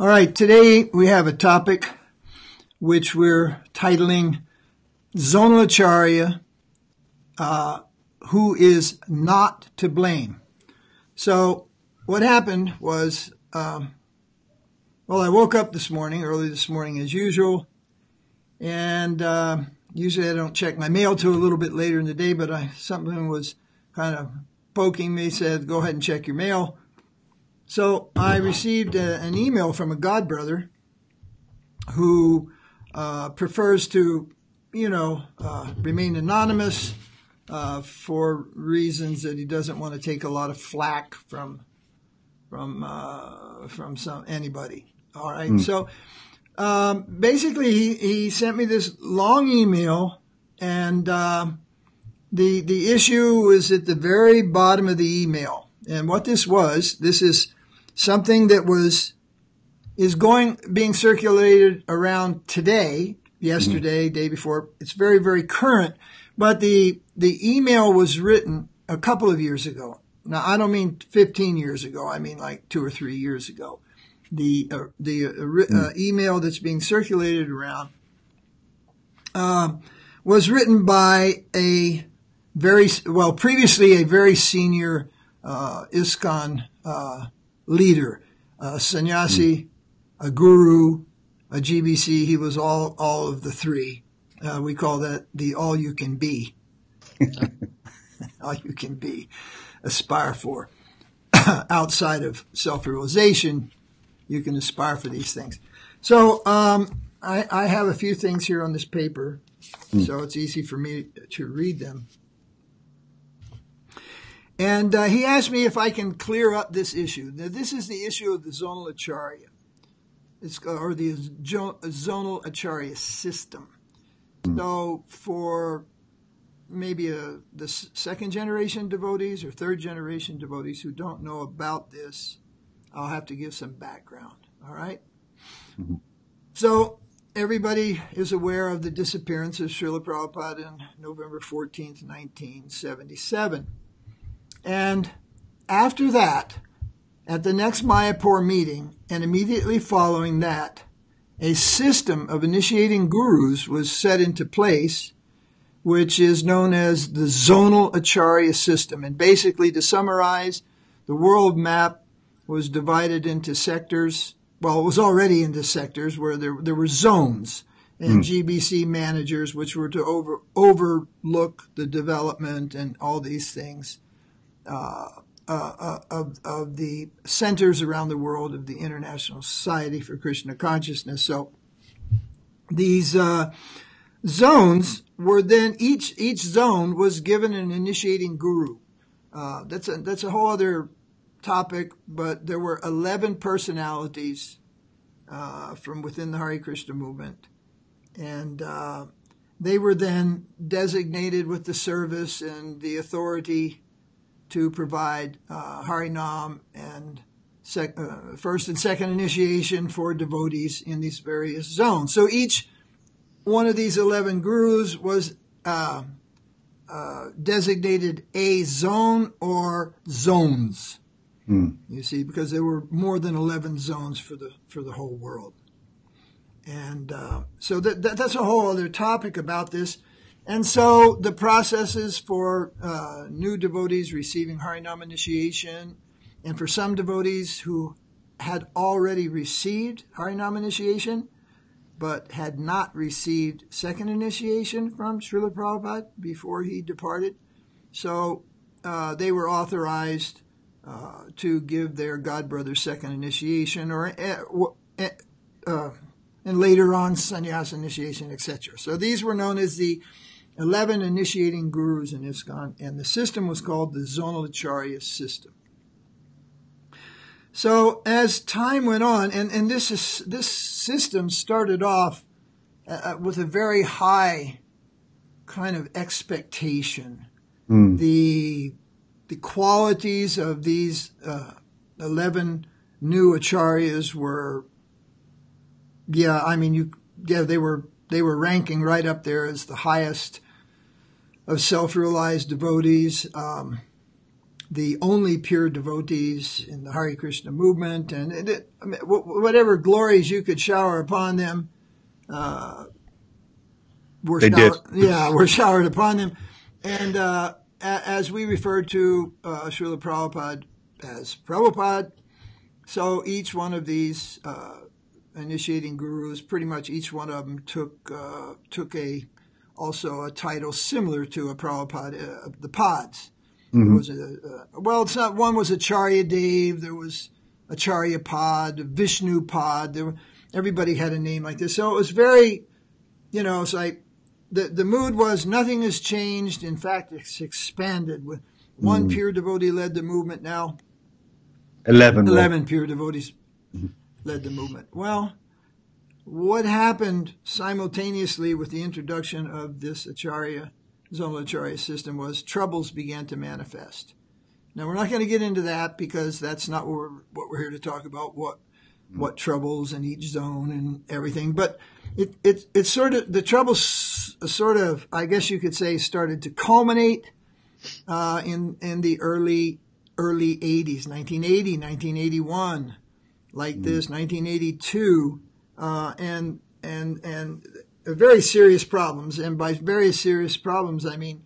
All right, today we have a topic which we're titling Zonal Acharya, who is not to blame. So what happened was, well, I woke up this morning, early this morning as usual, and usually I don't check my mail till a little bit later in the day, but something was kind of poking me, said, go ahead and check your mail. So I received an email from a godbrother who prefers to, remain anonymous for reasons that he doesn't want to take a lot of flack from anybody. All right. So basically, he sent me this long email, and the issue was at the very bottom of the email. And what this was, this is something that is being circulated around today, yesterday, day before. It's very, very current. But the email was written a couple of years ago. Now, I don't mean 15 years ago. I mean like 2 or 3 years ago. The email that's being circulated around was written by previously a very senior ISKCON leader, a sannyasi, a guru, a GBC. He was all of the three. We call that the all you can be. All you can be, aspire for. Outside of self-realization, you can aspire for these things. So I have a few things here on this paper, so it's easy for me to read them. And he asked me if I can clear up this issue. Now, this is the issue of the Zonal Acharya. It's, or the Zonal Acharya System. So for maybe the second generation devotees or third generation devotees who don't know about this, I'll have to give some background, all right? So everybody is aware of the disappearance of Srila Prabhupada on November 14th, 1977. And after that, at the next Mayapur meeting and immediately following that, a system of initiating gurus was set into place, which is known as the Zonal Acharya System. And basically, to summarize, the world map was divided into sectors. Well, it was already into sectors where there were zones and GBC managers, which were to overlook the development and all these things of the centers around the world of the International Society for Krishna Consciousness. So these zones were then, each zone was given an initiating guru. That's a whole other topic, but there were 11 personalities from within the Hare Krishna movement. And they were then designated with the service and the authority to provide Harinam and first and second initiation for devotees in these various zones. So each one of these 11 gurus was designated a zone or zones. You see, because there were more than 11 zones for the whole world. And so that's a whole other topic about this. And so the processes for new devotees receiving Harinam initiation, and for some devotees who had already received Harinam initiation but had not received second initiation from Srila Prabhupada before he departed, so they were authorized to give their godbrother second initiation and later on sannyas initiation, etc. So these were known as the 11 initiating gurus in ISKCON, and the system was called the Zonal Acharya System. So as time went on, and this system started off with a very high kind of expectation. The qualities of these 11 new acharyas were, they were ranking right up there as the highest of self-realized devotees. the only pure devotees in the Hare Krishna movement, and whatever glories you could shower upon them, were showered upon them. And as we refer to Srila Prabhupada as Prabhupada, so each one of these initiating gurus, pretty much each one of them took a title similar to a Prabhupada, the Pods. Mm-hmm. There was one was Acharya Dev, there was Acharya Pod, Vishnu Pod. Everybody had a name like this. So it was very, it's like the mood was nothing has changed. In fact, it's expanded. With one pure devotee led the movement now. 11 pure devotees led the movement. Well, what happened simultaneously with the introduction of this Zonal Acharya system was troubles began to manifest. Now, we're not going to get into that because that's not what we're here to talk about, what troubles in each zone and everything. But it's sort of, the troubles sort of, I guess you could say, started to culminate in the early 80s, 1980, 1981, like this, 1982, and very serious problems. And by very serious problems, I mean,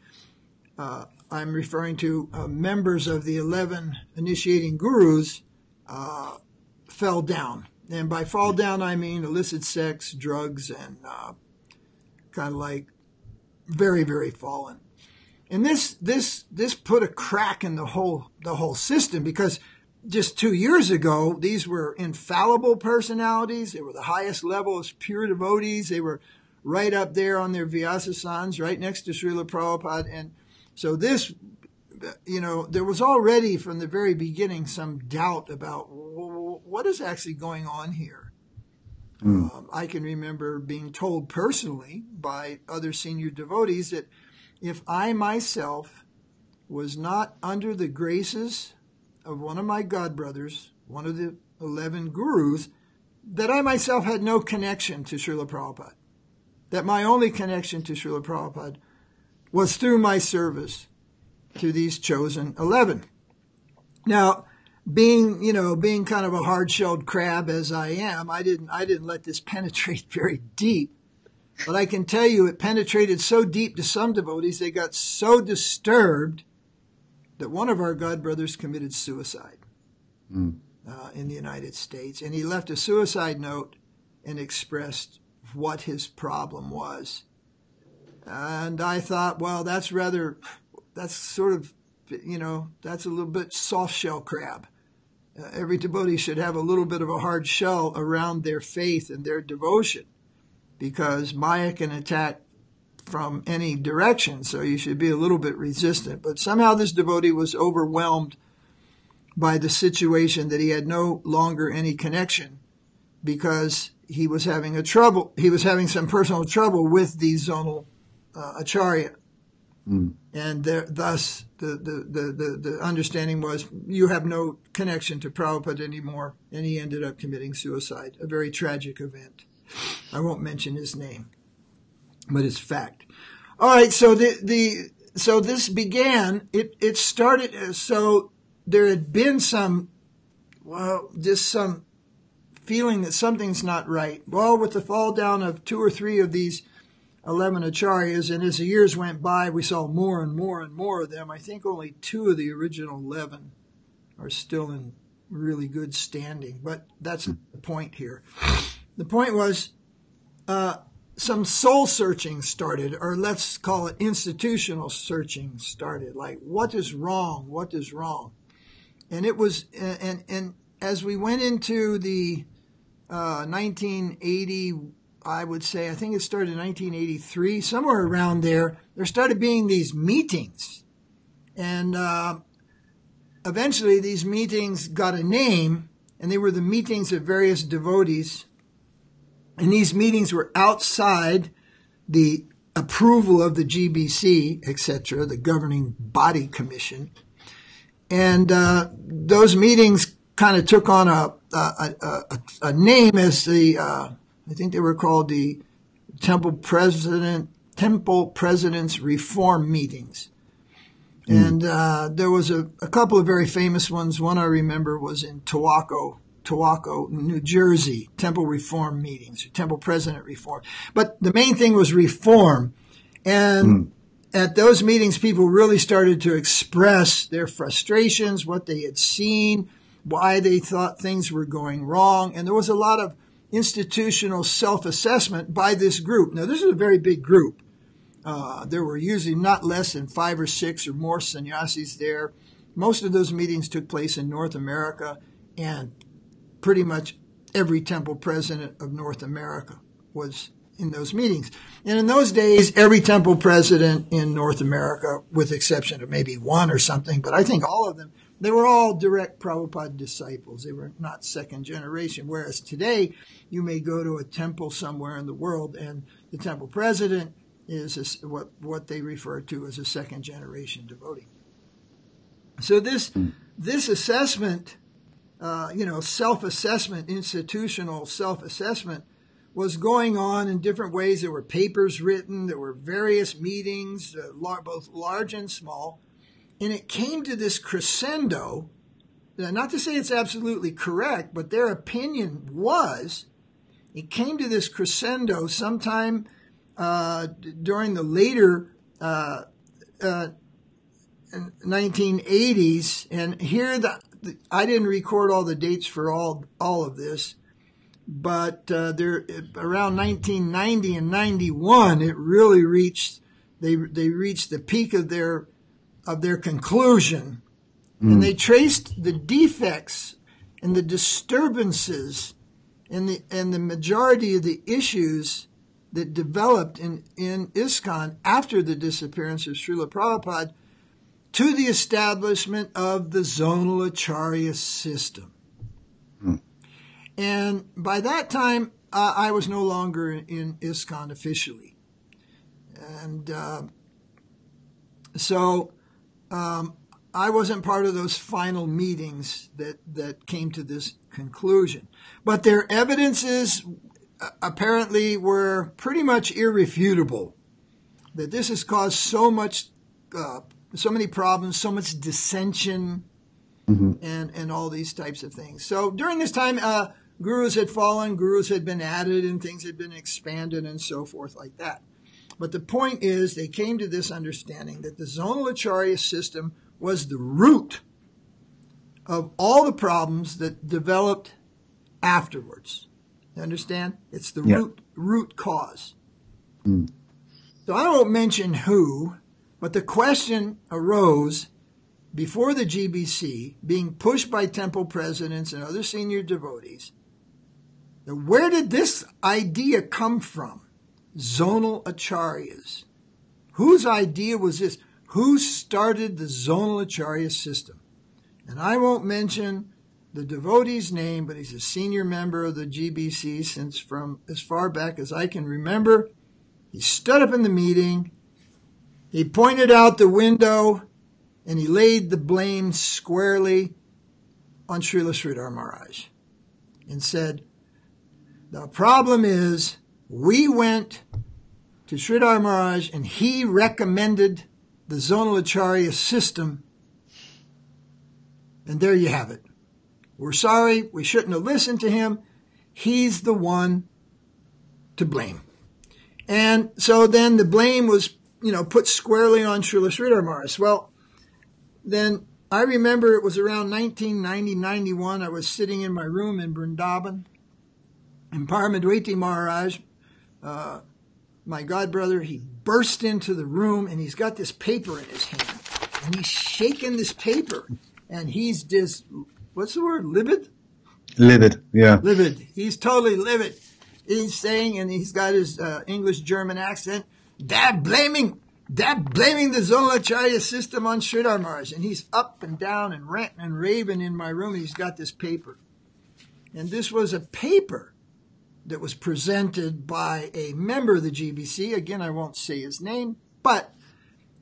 I'm referring to members of the 11 initiating gurus fell down. And by fall down, I mean illicit sex, drugs, and kind of like very, very fallen. And this put a crack in the whole system, because just 2 years ago, these were infallible personalities. They were the highest level as pure devotees. They were right up there on their Vyasasans, right next to Srila Prabhupada. And so this, there was already from the very beginning some doubt about what is actually going on here. Mm. I can remember being told personally by other senior devotees that if I myself was not under the graces of one of my godbrothers, one of the 11 gurus, that I myself had no connection to Srila Prabhupada, that my only connection to Srila Prabhupada was through my service to these chosen 11. Now, being kind of a hard-shelled crab as I am, I didn't let this penetrate very deep. But I can tell you it penetrated so deep to some devotees, they got so disturbed that one of our godbrothers committed suicide in the United States. And he left a suicide note and expressed what his problem was. And I thought, well, that's a little bit soft shell crab. Every devotee should have a little bit of a hard shell around their faith and their devotion, because Maya can attack from any direction, so you should be a little bit resistant. But somehow this devotee was overwhelmed by the situation that he had no longer any connection, because he was having some personal trouble with the zonal acharya. Mm. And thus the understanding was, you have no connection to Prabhupada anymore, and he ended up committing suicide, a very tragic event. I won't mention his name, but it's fact. All right, so this began. It started. So there had been some feeling that something's not right. Well, with the fall down of two or three of these 11 acharyas, and as the years went by, we saw more and more and more of them. I think only two of the original 11 are still in really good standing, but that's not the point here. The point was some soul searching started, or let's call it institutional searching started. Like, what is wrong? What is wrong? And it was, and as we went into the 1980, I would say, I think it started in 1983, somewhere around there, there started being these meetings. And eventually these meetings got a name, and they were the meetings of various devotees. And these meetings were outside the approval of the GBC, etc., the Governing Body Commission. And those meetings kind of took on a name as the, I think they were called the Temple President's Reform Meetings. And there was a couple of very famous ones. One I remember was in Tawaco, New Jersey, temple reform meetings, temple president reform. But the main thing was reform. And at those meetings, people really started to express their frustrations, what they had seen, why they thought things were going wrong. And there was a lot of institutional self-assessment by this group. Now, this is a very big group. There were usually not less than 5 or 6 or more sannyasis there. Most of those meetings took place in North America, and pretty much every temple president of North America was in those meetings. And in those days, every temple president in North America, with the exception of maybe one or something, but I think all of them, they were all direct Prabhupada disciples. They were not second generation. Whereas today, you may go to a temple somewhere in the world, and the temple president is what they refer to as a second-generation devotee. So this assessment, self-assessment, institutional self-assessment, was going on in different ways. There were papers written. There were various meetings, both large and small. And it came to this crescendo, not to say it's absolutely correct, but their opinion was, it came to this crescendo sometime during the later 1980s, and here I didn't record all the dates for all of this, but around 1990 and 91, it really reached they reached the peak of their conclusion, and they traced the defects and the disturbances and the majority of the issues that developed in ISKCON after the disappearance of Srila Prabhupada to the establishment of the Zonal Acharya System. And by that time, I was no longer in ISKCON officially. And I wasn't part of those final meetings that came to this conclusion. But their evidences apparently were pretty much irrefutable, that this has caused so many problems, so much dissension, and all these types of things. So during this time, gurus had fallen, gurus had been added, and things had been expanded and so forth like that. But the point is, they came to this understanding that the Zonal Acharya system was the root of all the problems that developed afterwards. You understand? It's the root cause. So I won't mention who, but the question arose before the GBC, being pushed by temple presidents and other senior devotees, that where did this idea come from? Zonal Acharyas. Whose idea was this? Who started the Zonal Acharya system? And I won't mention the devotee's name, but he's a senior member of the GBC since from as far back as I can remember. He stood up in the meeting, he pointed out the window, and he laid the blame squarely on Srila Sridhar Maharaj and said, the problem is we went to Sridhar Maharaj and he recommended the Zonal Acharya system, and there you have it. We're sorry, we shouldn't have listened to him. He's the one to blame. And so then the blame was, put squarely on Srila Sridhar Maharaj. Well, then I remember it was around 1990, 91. I was sitting in my room in Vrindavan, and Paramadwiti Maharaj, my godbrother, he burst into the room, and he's got this paper in his hand, and he's shaking this paper, and he's just... what's the word? Livid? Livid, yeah. Livid. He's totally livid. He's saying, and he's got his English-German accent, they're blaming the Zonal Acharya system on Sridhar Maharaj. And he's up and down and ranting and raving in my room, and he's got this paper. And this was a paper that was presented by a member of the GBC. Again, I won't say his name, but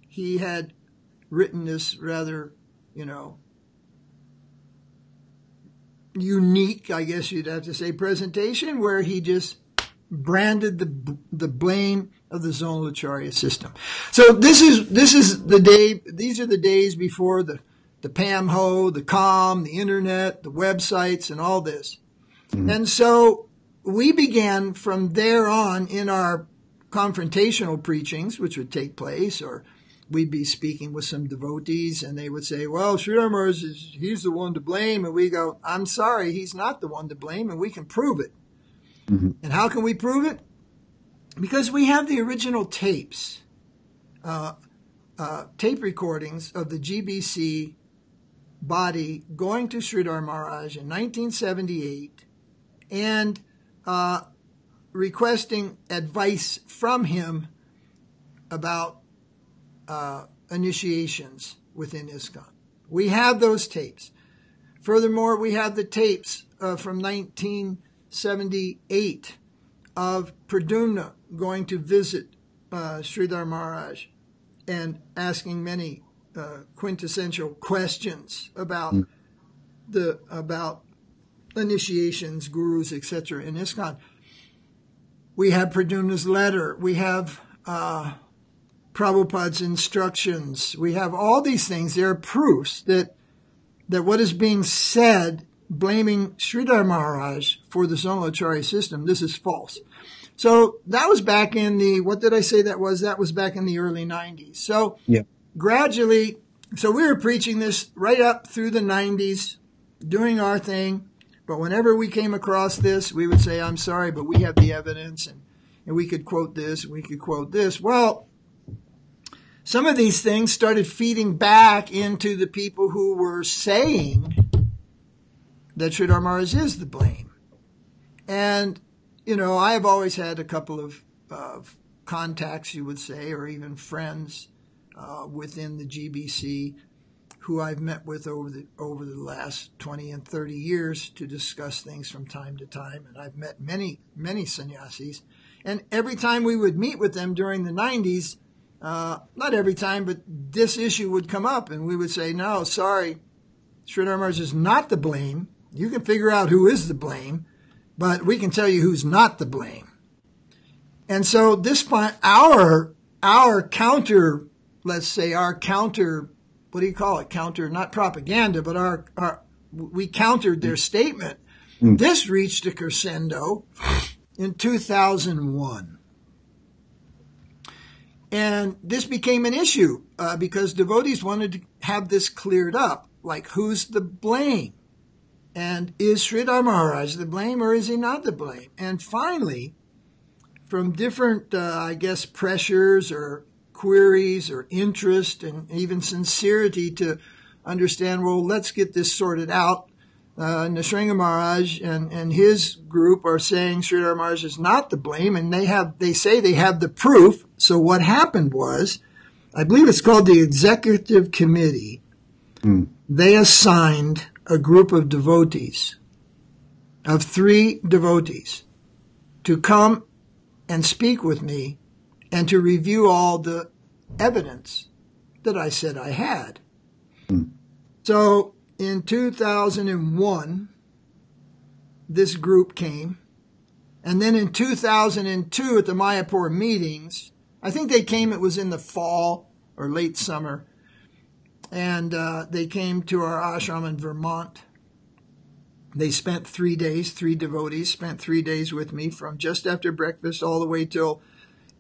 he had written this rather, unique, I guess you'd have to say, presentation where he just branded the blame of the Zonal Acharya system. So this is the day. These are the days before the PAMHO, the COM, the internet, the websites, and all this. Mm-hmm. And so we began from there on in our confrontational preachings, which would take place, or we'd be speaking with some devotees, and they would say, well, Sridhar Maharaj, he's the one to blame. And we go, I'm sorry, he's not the one to blame, and we can prove it. Mm-hmm. And how can we prove it? Because we have the original tapes, tape recordings of the GBC body going to Sridhar Maharaj in 1978 and requesting advice from him about initiations within ISKCON. We have those tapes. Furthermore, we have the tapes from 1978 of Pradyumna going to visit Sridhar Maharaj and asking many quintessential questions about about initiations, gurus, etc. in ISKCON. We have Pradyumna's letter. We have Prabhupada's instructions. We have all these things. There are proofs that what is being said, blaming Sridhar Maharaj for the Zonal Acharya system, this is false. So that was back in the, what did I say that was? That was back in the early 90s. So yeah. Gradually, so we were preaching this right up through the 90s, doing our thing. But whenever we came across this, we would say, I'm sorry, but we have the evidence, and we could quote this, and we could quote this. Well, some of these things started feeding back into the people who were saying that Sridhar Maharaj is the blame. And, you know, I've always had a couple of contacts, you would say, or even friends within the GBC who I've met with over the last 20 and 30 years to discuss things from time to time. And I've met many, many sannyasis. And every time we would meet with them during the 90s, not every time, but this issue would come up, and we would say, no, sorry, Sridhar Maharaj is not the blame. You can figure out who is the blame, but we can tell you who's not the blame. And so this, our counter, let's say our counter, what do you call it? Counter, not propaganda, but we countered their statement. Mm. This reached a crescendo in 2001. And this became an issue because devotees wanted to have this cleared up, like who's the blame? And is Sridhar Maharaj the blame or is he not the blame? And finally, from different, I guess, pressures or queries or interest and even sincerity to understand, well, let's get this sorted out. Nisringa Maharaj and his group are saying Sridhar Maharaj is not the blame, and they say they have the proof. So what happened was, I believe it's called the Executive Committee. Mm. They assigned a group of devotees, of 3 devotees, to come and speak with me and to review all the evidence that I said I had. Mm. So in 2001, this group came. And then in 2002 at the Mayapur meetings, I think they came, it was in the fall or late summer. And they came to our ashram in Vermont. They spent 3 days, 3 devotees spent 3 days with me from just after breakfast all the way till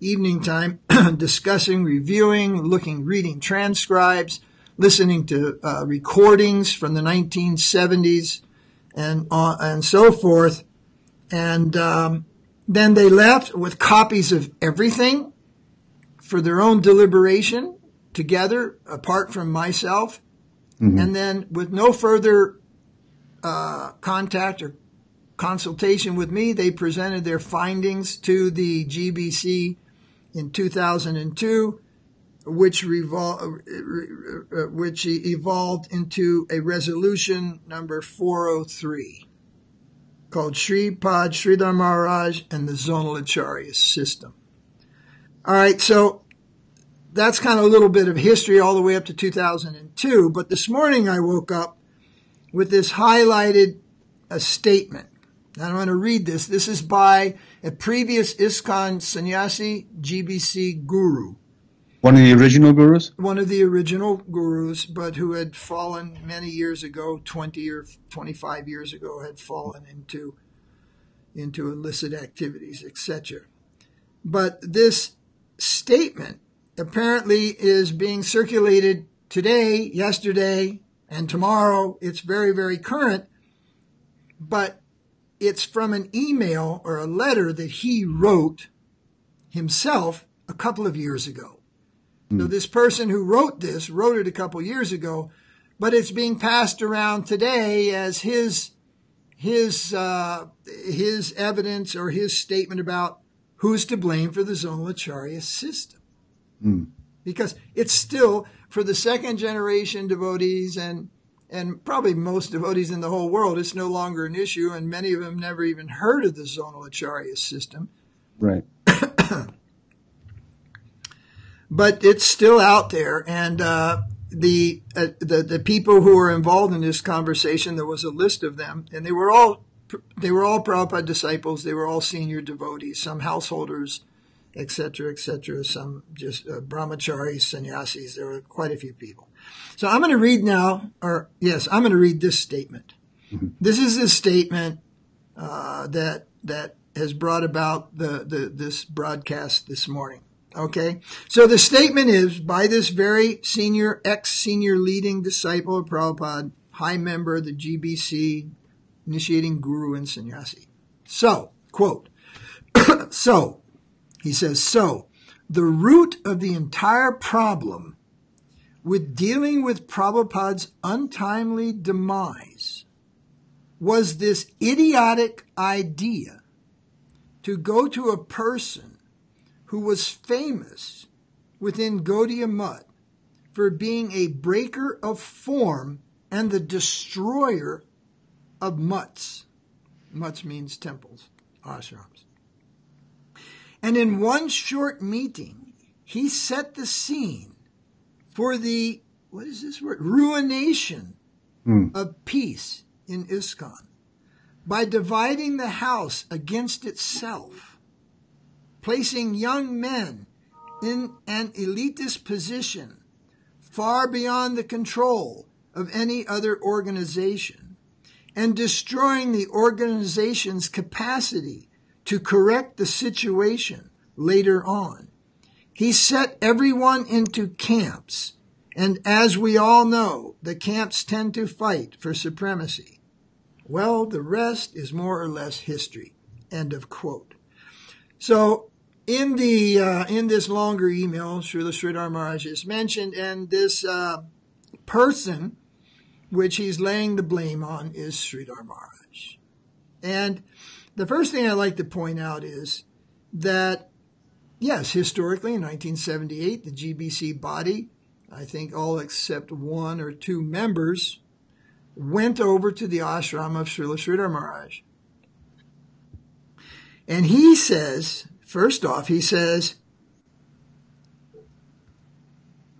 evening time, discussing, reviewing, looking, reading transcripts, listening to recordings from the 1970s and so forth. And then they left with copies of everything for their own deliberation together, apart from myself. Mm-hmm. And then with no further contact or consultation with me, they presented their findings to the GBC in 2002. Which evolved into a resolution number 403 called Sri Pad Sridhar Maharaj and the Zonal Acharya System. All right, so that's kind of a little bit of history all the way up to 2002. But this morning I woke up with this highlighted statement. I want to read this. This is by a previous ISKCON sannyasi GBC guru. One of the original gurus? One of the original gurus, but who had fallen many years ago, 20 or 25 years ago, had fallen into illicit activities, etc. But this statement apparently is being circulated today, yesterday, and tomorrow. It's very, very current, but it's from an email or a letter that he wrote himself a couple of years ago. So this person who wrote this wrote it a couple years ago, but it's being passed around today as his evidence or his statement about who's to blame for the Zonal Acharya system. Because it's still, for the second generation devotees and probably most devotees in the whole world, it's no longer an issue, and many of them never even heard of the Zonal Acharya system. Right. But it's still out there, and the people who were involved in this conversation, there was a list of them, and they were all Prabhupada disciples. They were all senior devotees, some householders, etc., etc., some just brahmacharis, sannyasis. There were quite a few people. So I'm going to read now, or yes, I'm going to read this statement. This is the statement that has brought about this broadcast this morning. Okay, so the statement is by this very senior, ex-senior leading disciple of Prabhupada, high member of the GBC, initiating guru and sannyasi. So, quote, so, he says, so, the root of the entire problem with dealing with Prabhupada's untimely demise was this idiotic idea to go to a person who was famous within Gaudiya Mutt for being a breaker of form and the destroyer of mutts. Mutts means temples, ashrams. And in one short meeting, he set the scene for the, what is this word? Ruination of peace in ISKCON by dividing the house against itself, placing young men in an elitist position far beyond the control of any other organization, and destroying the organization's capacity to correct the situation later on. He set everyone into camps, and as we all know, the camps tend to fight for supremacy. Well, the rest is more or less history. End of quote. So, in this longer email, Srila Sridhar Maharaj is mentioned, and this person, which he's laying the blame on, is Sridhar Maharaj. And the first thing I'd like to point out is that, yes, historically, in 1978, the GBC body, I think all except one or two members, went over to the ashram of Srila Sridhar Maharaj. And he says... First off, he says,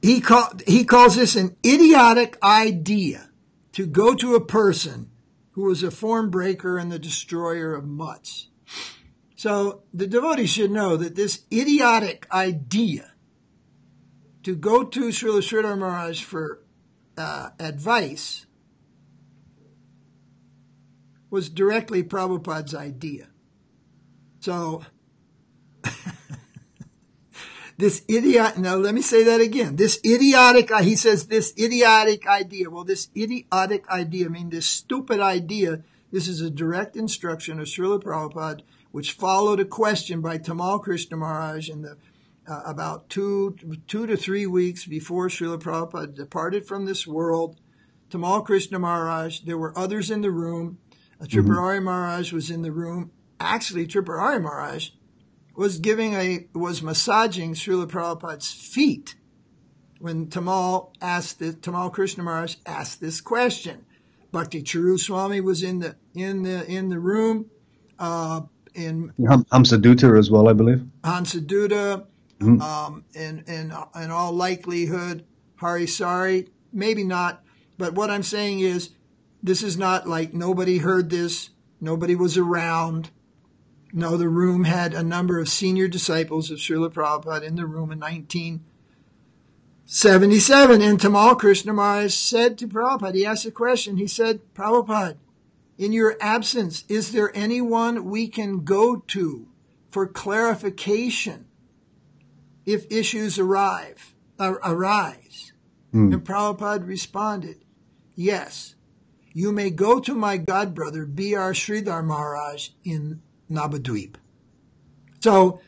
he calls this an idiotic idea to go to a person who was a form breaker and the destroyer of mutts. So the devotee should know that this idiotic idea to go to Srila Sridhar Maharaj for advice was directly Prabhupada's idea. So... this idiot, now let me say that again. This idiotic, he says this idiotic idea. Well, this idiotic idea, I mean this stupid idea, this is a direct instruction of Srila Prabhupada, which followed a question by Tamal Krishna Maharaj in the, about two to three weeks before Srila Prabhupada departed from this world. Tamal Krishna Maharaj, there were others in the room. Tripurari Maharaj was in the room. Actually, Tripurari Maharaj was massaging Srila Prabhupada's feet when Tamal Krishna Maharaj asked this question. Bhakti Charu Swami was in the room. Hamsaduta as well, I believe. Hamsaduta, in all likelihood, Harisari, maybe not. But what I'm saying is, this is not like nobody heard this. Nobody was around. No, the room had a number of senior disciples of Srila Prabhupada in the room in 1977. And Tamal Krishna Maharaj said to Prabhupada, he asked a question. He said, Prabhupada, in your absence, is there anyone we can go to for clarification if issues arise? Mm. And Prabhupada responded, yes, you may go to my godbrother, B.R. Sridhar Maharaj in Nabadweep. So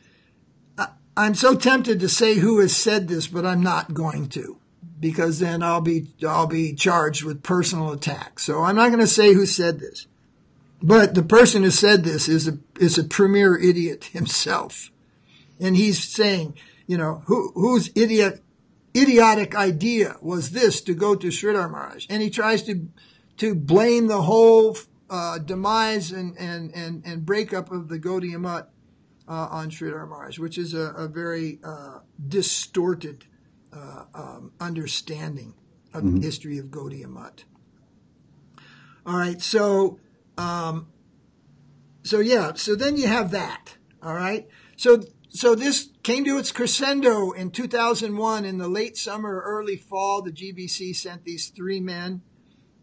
I'm so tempted to say who has said this, but I'm not going to, because then I'll be charged with personal attack. So I'm not going to say who said this, but the person who said this is a premier idiot himself, and he's saying, you know, whose idiotic idea was this to go to Sridhar Maharaj, and he tries to blame the whole demise and breakup of the Gaudiya Mutt on Sridhar Maharaj, which is a very distorted understanding of the history of Gaudiya Mutt. All right, so then you have that. All right, so this came to its crescendo in 2001. In the late summer, early fall, the GBC sent these three men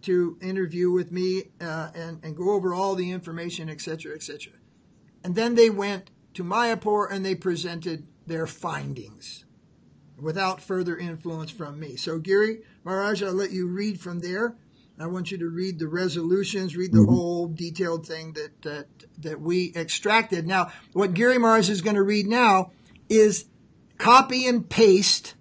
to interview with me and go over all the information, etc., etc. And then they went to Mayapur and they presented their findings without further influence from me. So, Giri Maharaj, I'll let you read from there. I want you to read the resolutions, read the whole detailed thing that we extracted. Now, what Giri Maharaj is going to read now is copy and paste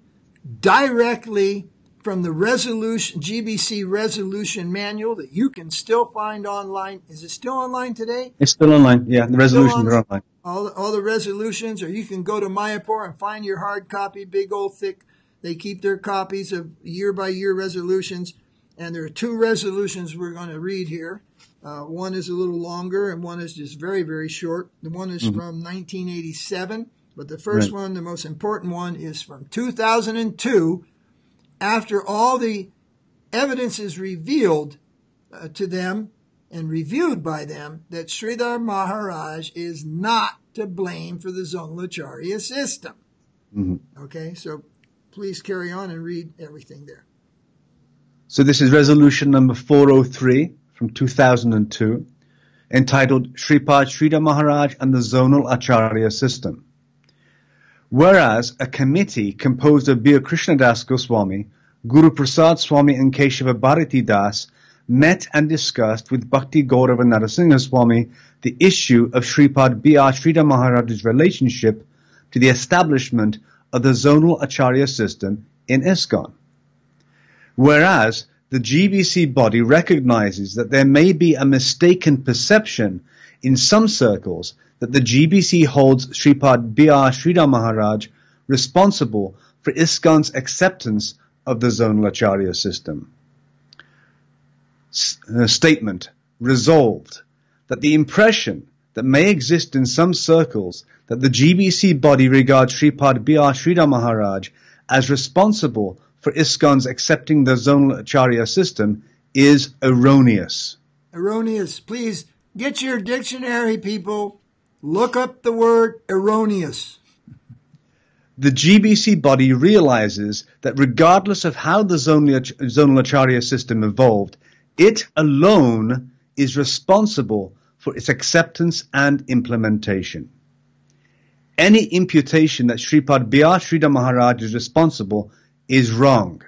directly from the resolution, GBC resolution manual that you can still find online. Is it still online today? It's still online. Yeah, the resolutions are online. All the resolutions, or you can go to Mayapur and find your hard copy, big old thick. They keep their copies of year-by-year resolutions. And there are two resolutions we're going to read here. One is a little longer and one is just very, very short. The one is from 1987. But the first one, the most important one, is from 2002. After all the evidence is revealed to them and reviewed by them that Sridhar Maharaj is not to blame for the Zonal Acharya system. Okay, so please carry on and read everything there. So this is resolution number 403 from 2002, entitled Sripad Sridhar Maharaj and the Zonal Acharya System. Whereas a committee composed of B.A. Krishnadas Goswami, Guru Prasad Swami and Keshava Bharati Das met and discussed with Bhakti Gaurava Narasimha Swami the issue of Sripad B.R. Sridhar Maharaj's relationship to the establishment of the Zonal Acharya system in ISKCON. Whereas the GBC body recognizes that there may be a mistaken perception in some circles that the GBC holds Sripad B.R. Sridhar Maharaj responsible for ISKCON's acceptance of the Zonal Acharya system. Statement resolved that the impression that may exist in some circles that the GBC body regards Sripad B.R. Sridhar Maharaj as responsible for ISKCON's accepting the Zonal Acharya system is erroneous. Erroneous. Please get your dictionary, people. Look up the word erroneous. The GBC body realizes that regardless of how the Zonal Acharya system evolved, it alone is responsible for its acceptance and implementation. Any imputation that Sripad B.R. Sridhar Maharaj is responsible is wrong.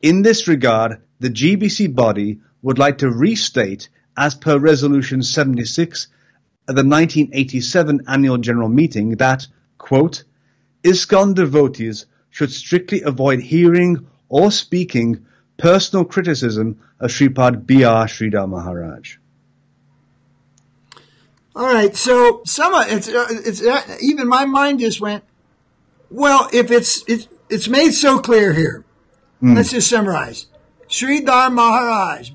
In this regard, the GBC body would like to restate, as per Resolution 76, at the 1987 Annual General Meeting, that, quote, ISKCON devotees should strictly avoid hearing or speaking personal criticism of Sripad B.R. Sridhar Maharaj. All right, so some of it's even my mind just went, well, if it's made so clear here, let's just summarize. Sridhar Maharaj,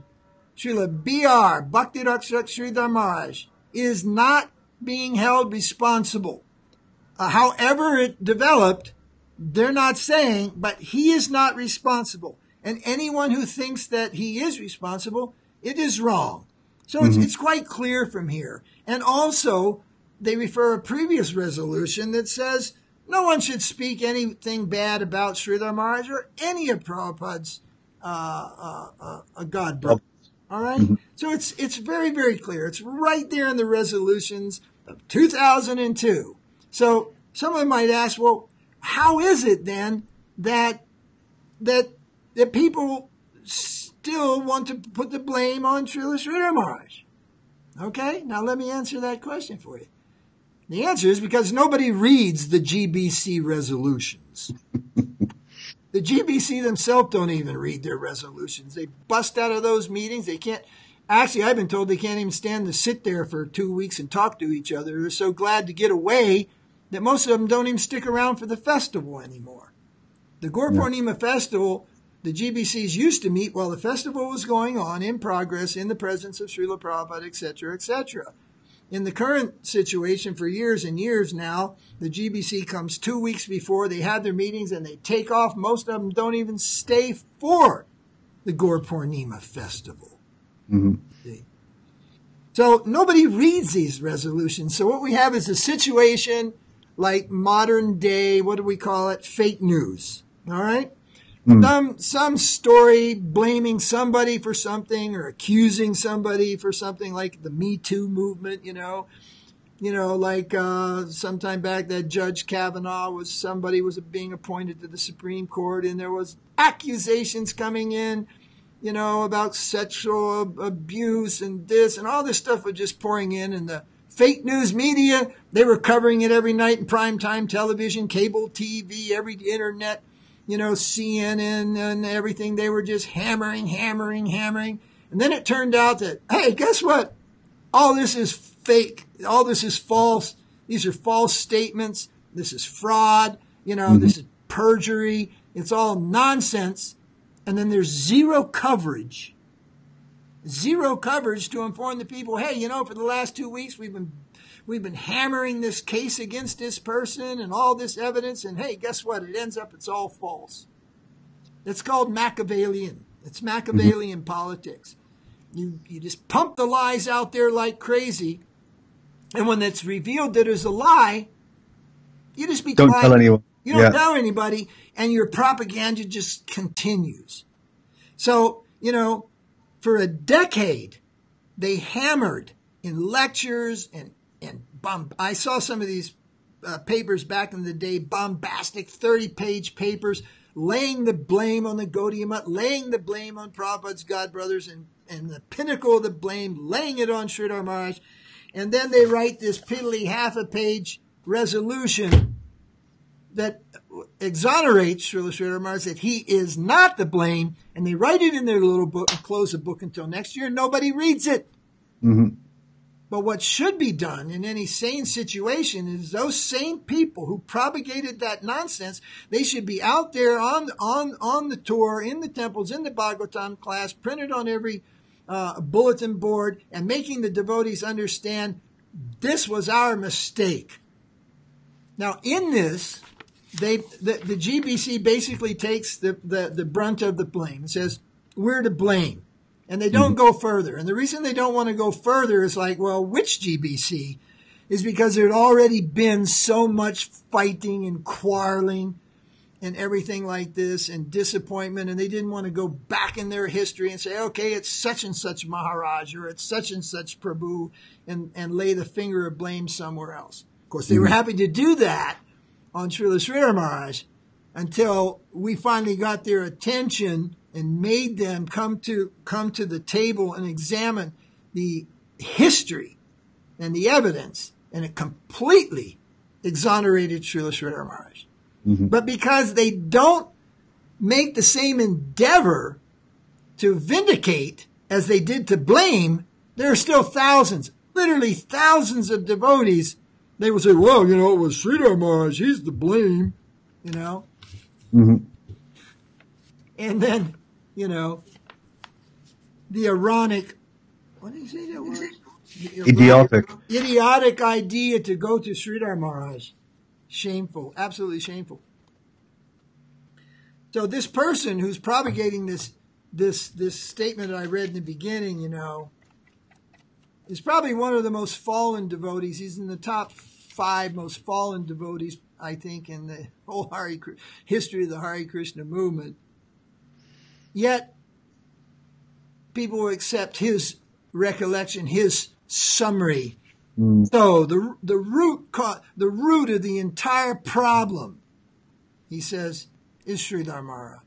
Srila B.R. Bhakti Raksha Sridhar Maharaj, is not being held responsible. However it developed, they're not saying, but he is not responsible. And anyone who thinks that he is responsible, it is wrong. So it's quite clear from here. And also, they refer a previous resolution that says no one should speak anything bad about Sridhar Maharaj or any of Prabhupada's God brothers. All right? So it's very, very clear. It's right there in the resolutions of 2002. So someone might ask, well, how is it then that people still want to put the blame on Srila Sridhar Maharaj? Okay, now let me answer that question for you. The answer is because nobody reads the GBC resolutions. The GBC themselves don't even read their resolutions. They bust out of those meetings. They can't. Actually, I've been told they can't even stand to sit there for 2 weeks and talk to each other. They're so glad to get away that most of them don't even stick around for the festival anymore. The Gaura Purnima festival, the GBCs used to meet while the festival was going on, in progress, in the presence of Srila Prabhupada, etc., etc. In the current situation, for years and years now, the GBC comes 2 weeks before they have their meetings and they take off. Most of them don't even stay for the Gaura Purnima festival. So nobody reads these resolutions. So what we have is a situation like modern day, what do we call it, fake news, all right? Some story blaming somebody for something or accusing somebody for something, like the Me Too movement, like sometime back that Judge Kavanaugh was being appointed to the Supreme Court, and there was accusations coming in, about sexual abuse and this, and all this stuff was just pouring in, and the fake news media, they were covering it every night in primetime television, cable TV, every internet, CNN and everything. They were just hammering. And then it turned out that, hey, guess what? All this is fake. All this is false. These are false statements. This is fraud. This is perjury. It's all nonsense. And then there's zero coverage. Zero coverage to inform the people, hey, for the last 2 weeks, we've been hammering this case against this person and all this evidence, and hey, guess what? It ends up, it's all false. It's called Machiavellian. It's Machiavellian politics. You just pump the lies out there like crazy, and when it's revealed that it's a lie, you just be quiet. Don't tell anyone. You don't tell anybody, and your propaganda just continues. So, for a decade, they hammered in lectures and I saw some of these papers back in the day, bombastic 30-page papers, laying the blame on the Gaudiya Mutt, laying the blame on Prabhupada's God brothers, and the pinnacle of the blame, laying it on Sridhar Maharaj. And then they write this piddly half-a-page resolution that exonerates Srila Sridhar Maharaj, that he is not to blame, and they write it in their little book and close the book until next year. Nobody reads it. But what should be done in any sane situation is those same people who propagated that nonsense, they should be out there on the tour, in the temples, in the Bhagavatam class, printed on every bulletin board, and making the devotees understand this was our mistake. Now, in this, the GBC basically takes the brunt of the blame. It says, we're to blame. And they don't go further. And the reason they don't want to go further is like, well, which GBC? Is because there had already been so much fighting and quarreling and everything like this and disappointment. And they didn't want to go back in their history and say, okay, it's such and such Maharaj or it's such and such Prabhu, and lay the finger of blame somewhere else. Of course, they were happy to do that on Srila Sridhar Maharaj until we finally got their attention and made them come to the table and examine the history and the evidence, and it completely exonerated Srila Sridhar Maharaj. But because they don't make the same endeavor to vindicate as they did to blame, there are still thousands, literally thousands of devotees. They will say, well, it was Sridhar Maharaj, he's to blame, And then, the ironic, what did he say that was? Idiotic idea to go to Sridhar Maharaj. Shameful, absolutely shameful. So this person who's propagating this statement that I read in the beginning, is probably one of the most fallen devotees. He's in the top 5 most fallen devotees, I think, in the whole history of the Hare Krishna movement. Yet, people will accept his recollection, his summary. So the root of the entire problem, he says, is Sridhar Maharaj.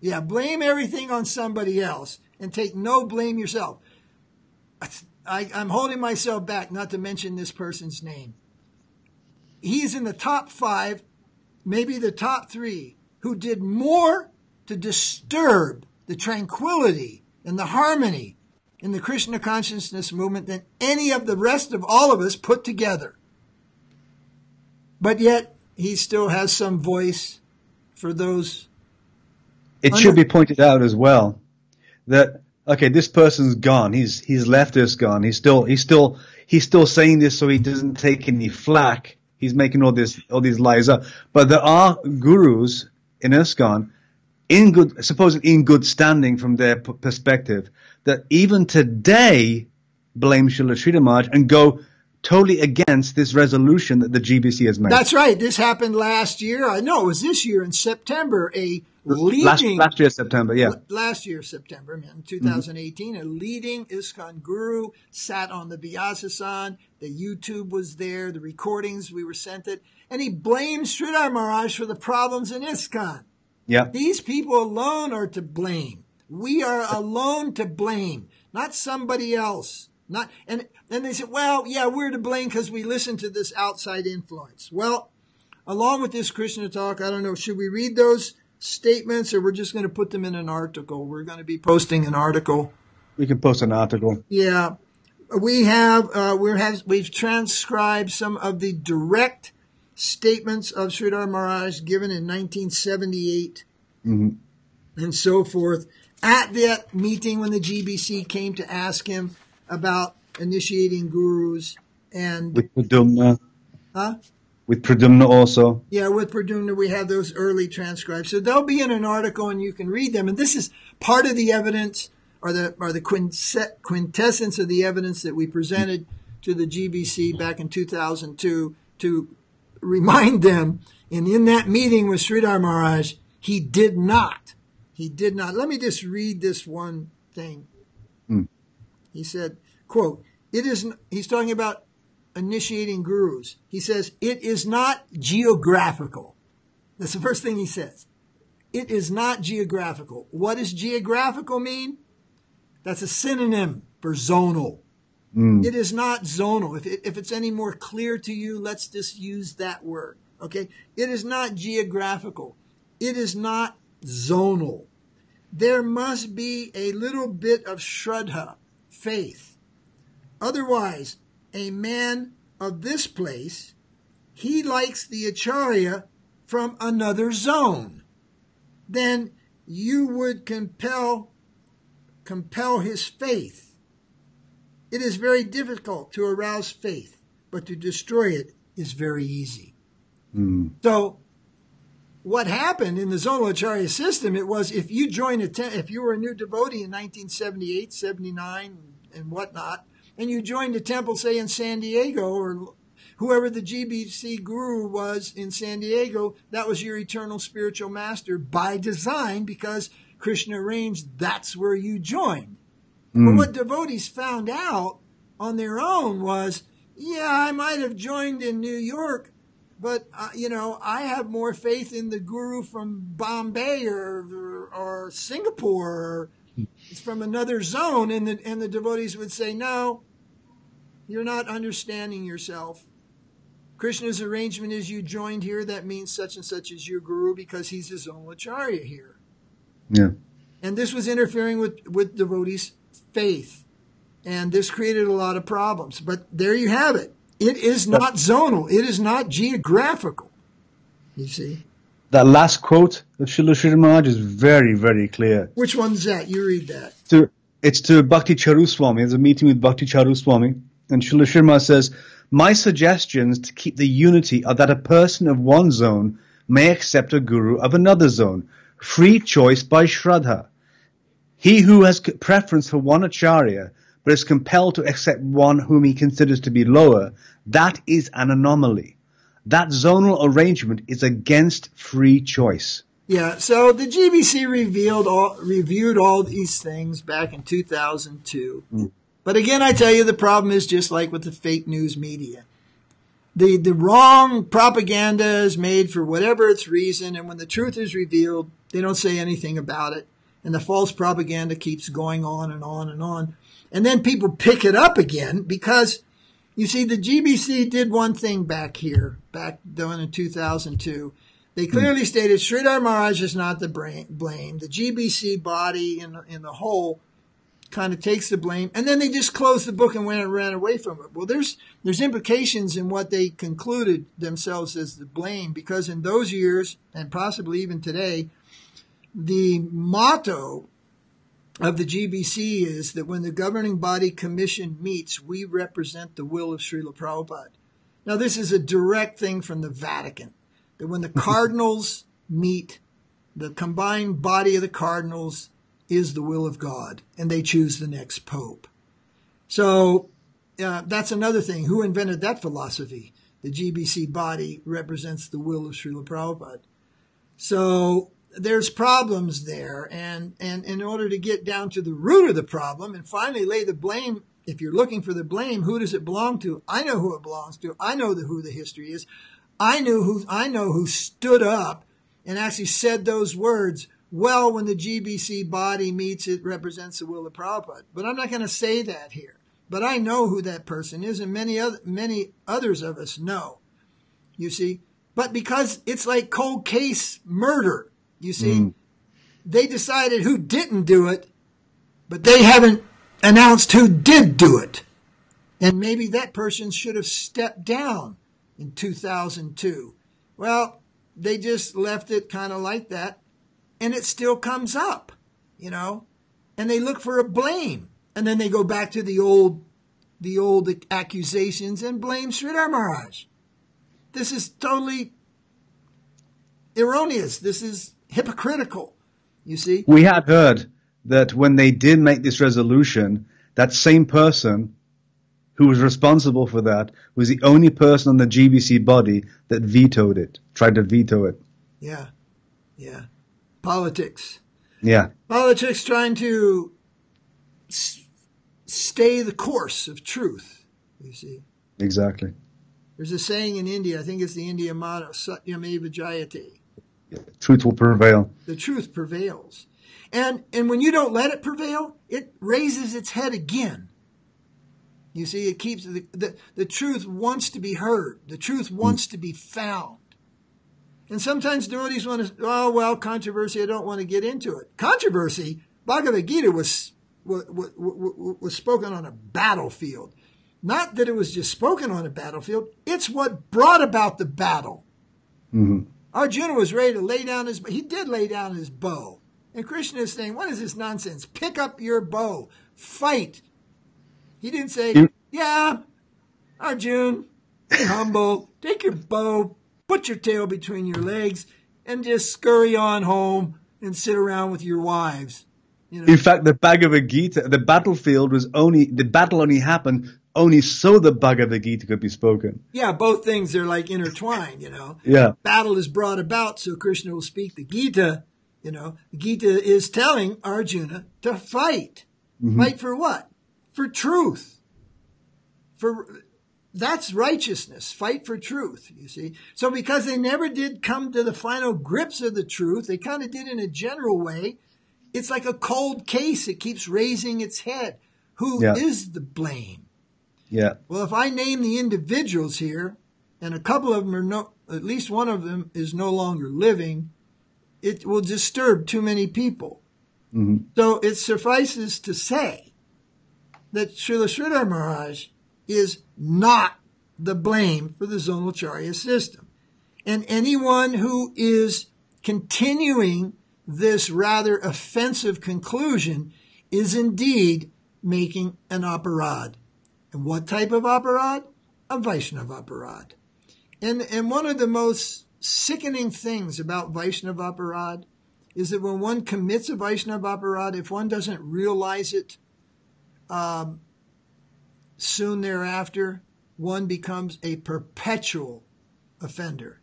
Yeah, blame everything on somebody else and take no blame yourself. I'm holding myself back not to mention this person's name. He's in the top 5, maybe the top 3, who did more to disturb the tranquility and the harmony in the Krishna consciousness movement than any of the rest of all of us put together. But yet, he still has some voice for those. It should be pointed out as well that, okay, this person's gone. He's left us gone. He's still saying this so he doesn't take any flack. He's making all these lies up. But there are gurus in ISKCON supposedly in good standing from their perspective, that even today blame Srila Sridhar Maharaj and go totally against this resolution that the GBC has made. That's right. This happened last year. I know it was this year in September. A leading last year September, yeah. Last year September, in 2018, a leading ISKCON guru sat on the Vyasasan. The YouTube was there. The recordings we were sent it, and he blamed Sridhar Maharaj for the problems in ISKCON. Yeah. These people alone are to blame. We are alone to blame, not somebody else. Not and then they said, well, yeah, we're to blame because we listen to this outside influence. Well, along with this Krishna talk, I don't know, should we read those statements or we're just going to put them in an article? We're going to be posting an article. We can post an article. Yeah. We have, we've transcribed some of the direct statements of Sridhar Maharaj given in 1978 and so forth at that meeting when the GBC came to ask him about initiating gurus and with Pradyumna. Huh? With Pradyumna also. Yeah, with Pradyumna we have those early transcribes. So they'll be in an article and you can read them. And this is part of the evidence or the quintessence of the evidence that we presented to the GBC back in 2002 to remind them, and in that meeting with Sridhar Maharaj, he did not. Let me just read this one thing. He said, quote, he's talking about initiating gurus. He says, it is not geographical. That's the first thing he says. It is not geographical. What does geographical mean? That's a synonym for zonal. It is not zonal. If it's any more clear to you, let's just use that word, okay? It is not geographical. It is not zonal. There must be a little bit of shraddha, faith. Otherwise, a man of this place, he likes the acharya from another zone. Then you would compel his faith. It is very difficult to arouse faith, but to destroy it is very easy. So what happened in the Zonal Acharya system, it was if you joined if you were a new devotee in 1978, 79, and whatnot, and you joined a temple, say, in San Diego, or whoever the GBC guru was in San Diego, that was your eternal spiritual master by design because Krishna arranged that's where you joined. But what devotees found out on their own was, yeah, I might have joined in New York, but, you know, I have more faith in the guru from Bombay or Singapore or from another zone. And the devotees would say, no, you're not understanding yourself. Krishna's arrangement is you joined here. That means such and such is your guru because he's his own acharya here. Yeah. And this was interfering with devotees' faith, and this created a lot of problems. But there you have it. It is not zonal. It is not geographical. You see? That last quote of Srila Sridhar Maharaj is very, very clear. Which one's that? You read that. It's to Bhakti Charu Swami. There's a meeting with Bhakti Charu Swami, and Srila Sridhar Maharaj says, my suggestions to keep the unity are that a person of one zone may accept a guru of another zone. Free choice by Shraddha. He who has preference for one acharya but is compelled to accept one whom he considers to be lower, that is an anomaly. That zonal arrangement is against free choice. Yeah, so the GBC reviewed all these things back in 2002. Mm. But again, I tell you, the problem is just like with the fake news media. The wrong propaganda is made for whatever its reason, and when the truth is revealed, they don't say anything about it. And the false propaganda keeps going on and on and on. And then people pick it up again because, you see, the GBC did one thing back here, back down in 2002. They clearly stated Sridhar Maharaj is not the blame. The GBC body in the whole kind of takes the blame. And then they just closed the book and went and ran away from it. Well, there's implications in what they concluded themselves as the blame, because in those years, and possibly even today, the motto of the GBC is that when the governing body commission meets, we represent the will of Srila Prabhupada. Now, this is a direct thing from the Vatican, that when the cardinals meet, the combined body of the cardinals is the will of God, and they choose the next pope. So that's another thing. Who invented that philosophy? The GBC body represents the will of Srila Prabhupada. So there's problems there, and in order to get down to the root of the problem and finally lay the blame, if you're looking for the blame, who does it belong to? I know who it belongs to. I know who the history is. I know who stood up and actually said those words. Well, when the GBC body meets, it represents the will of Prabhupada. But I'm not going to say that here. But I know who that person is, and many others of us know, you see. But because it's like cold case murder, you see, they decided who didn't do it, but they haven't announced who did do it. And maybe that person should have stepped down in 2002. Well, they just left it kind of like that, and it still comes up, you know, and they look for a blame. And then they go back to the old accusations and blame Sridhar Maharaj. This is totally erroneous. This is hypocritical, you see. We had heard that when they did make this resolution, that same person who was responsible for that was the only person on the GBC body that vetoed it, tried to veto it. Yeah, yeah. Politics. Yeah. Politics trying to stay the course of truth, you see. Exactly. There's a saying in India, I think it's the India motto, Satyameva Jayate. Truth will prevail. The truth prevails. And when you don't let it prevail, it raises its head again. You see, it keeps the truth wants to be heard. The truth wants to be found. And sometimes devotees want to, oh, well, controversy, I don't want to get into it. Controversy, Bhagavad Gita was spoken on a battlefield. Not that it was just spoken on a battlefield. It's what brought about the battle. Mm-hmm. Arjuna was ready to lay down his bow. He did lay down his bow. And Krishna is saying, what is this nonsense? Pick up your bow. Fight. He didn't say, yeah, Arjuna, be humble. Take your bow. Put your tail between your legs. And just scurry on home and sit around with your wives. You know? In fact, the Bhagavad Gita, the battlefield was only, the battle only happened only so the Bhagavad Gita could be spoken. Yeah, both things are like intertwined, you know. Yeah. Battle is brought about, so Krishna will speak the Gita, you know. The Gita is telling Arjuna to fight. Mm-hmm. Fight for what? For truth. That's righteousness. Fight for truth, you see. So because they never did come to the final grips of the truth, they kind of did in a general way. It's like a cold case. It keeps raising its head. Who is the blame? Yeah. Well, if I name the individuals here, and a couple of them are at least one of them is no longer living, it will disturb too many people. Mm-hmm. So it suffices to say that Srila Sridhar Maharaj is not the blame for the Zonal Acharya system. And anyone who is continuing this rather offensive conclusion is indeed making an aparad. And what type of aparad? A Vaishnava aparad. And one of the most sickening things about Vaishnava aparad is that when one commits a Vaishnava aparad, if one doesn't realize it, soon thereafter, one becomes a perpetual offender,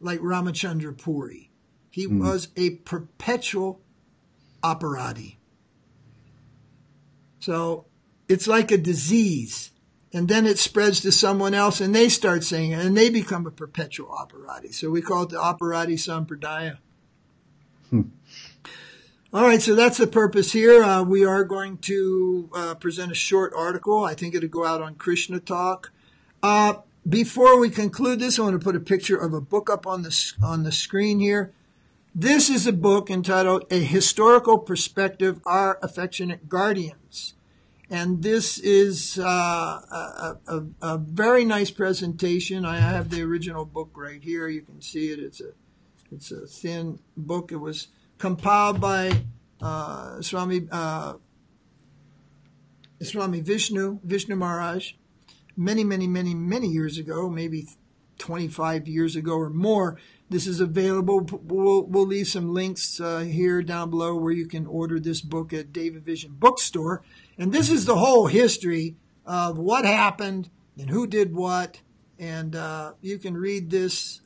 like Ramachandra Puri. He was a perpetual aparadhi. So it's like a disease. And then it spreads to someone else, and they start saying it, and they become a perpetual aparadhi. So we call it the aparadhi sampradaya. All right, so that's the purpose here. We are going to present a short article. I think it'll go out on Krishna Talk. Before we conclude this, I want to put a picture of a book up on the screen here. This is a book entitled A Historical Perspective, Our Affectionate Guardians. And this is a very nice presentation. I have the original book right here. You can see it. It's a thin book. It was compiled by Swami Vishnu Maharaj, many years ago, maybe 25 years ago or more. This is available. We'll leave some links here down below where you can order this book at David Vision Bookstore. And this is the whole history of what happened and who did what. And you can read this.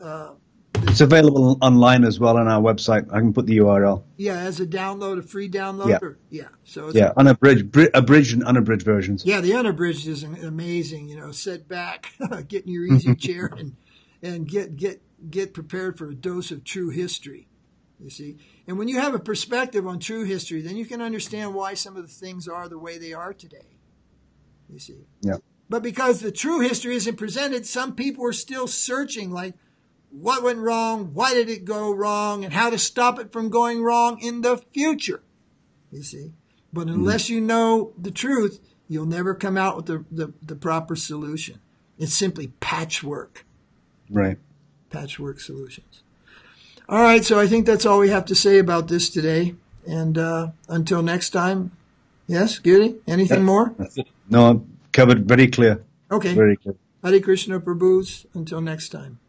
It's available online as well on our website. I can put the URL. Yeah, as a download, a free download. Yeah. So it's unabridged and unabridged versions. Yeah, the unabridged is amazing. You know, sit back, get in your easy chair, and get prepared for a dose of true history. You see, and when you have a perspective on true history, then you can understand why some of the things are the way they are today. You see. Yeah. But because the true history isn't presented, some people are still searching, like, what went wrong, why did it go wrong, and how to stop it from going wrong in the future. You see? But unless you know the truth, you'll never come out with the proper solution. It's simply patchwork. Right. Patchwork solutions. All right, so I think that's all we have to say about this today. And until next time, yes, Giri, anything more? No, I'm covered very clear. Okay. Very clear. Hare Krishna Prabhus, until next time.